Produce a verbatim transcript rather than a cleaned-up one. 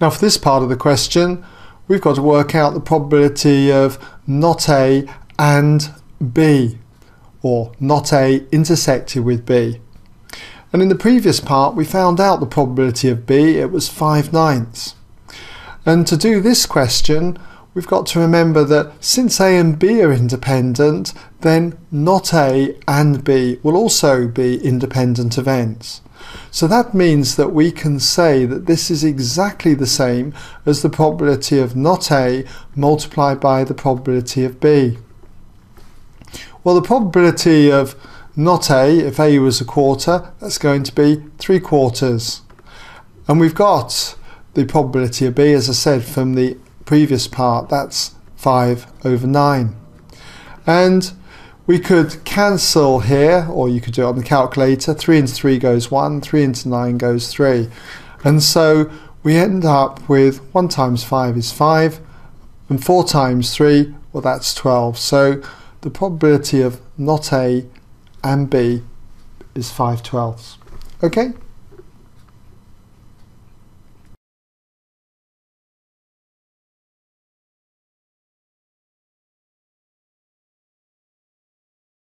Now for this part of the question, we've got to work out the probability of not A and B, or not A intersected with B. And in the previous part we found out the probability of B, it was five ninths. And to do this question we've got to remember that since A and B are independent, then not A and B will also be independent events. So that means that we can say that this is exactly the same as the probability of not A multiplied by the probability of B. Well, the probability of not A, if A was a quarter, that's going to be three quarters. And we've got the probability of B, as I said, from the previous part, that's five over nine. And we could cancel here, or you could do it on the calculator. three into three goes one, three into nine goes three. And so we end up with one times five is five, and four times three, well, that's twelve. So the probability of not A and B is five twelfths. Okay?